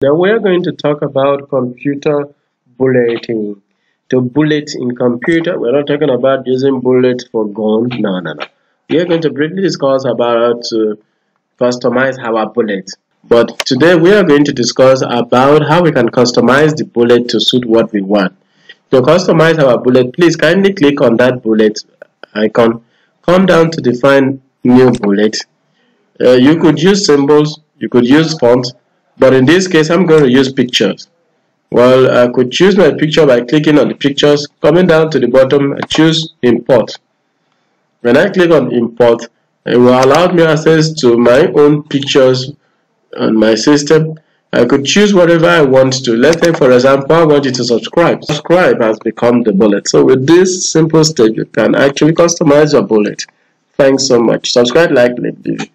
Now we are going to talk about computer bulleting. To bullet in computer, we're not talking about using bullets for guns. No. We are going to briefly discuss about how to customize our bullet. But today we are going to discuss about how we can customize the bullet to suit what we want. To customize our bullet, please kindly click on that bullet icon. Come down to define new bullet. You could use symbols, you could use fonts. But in this case, I'm going to use pictures. Well, I could choose my picture by clicking on the pictures. Coming down to the bottom, I choose import. When I click on import, it will allow me access to my own pictures on my system. I could choose whatever I want to. Let's say, for example, I want you to subscribe. Subscribe has become the bullet. So with this simple step, you can actually customize your bullet. Thanks so much. Subscribe, like, leave.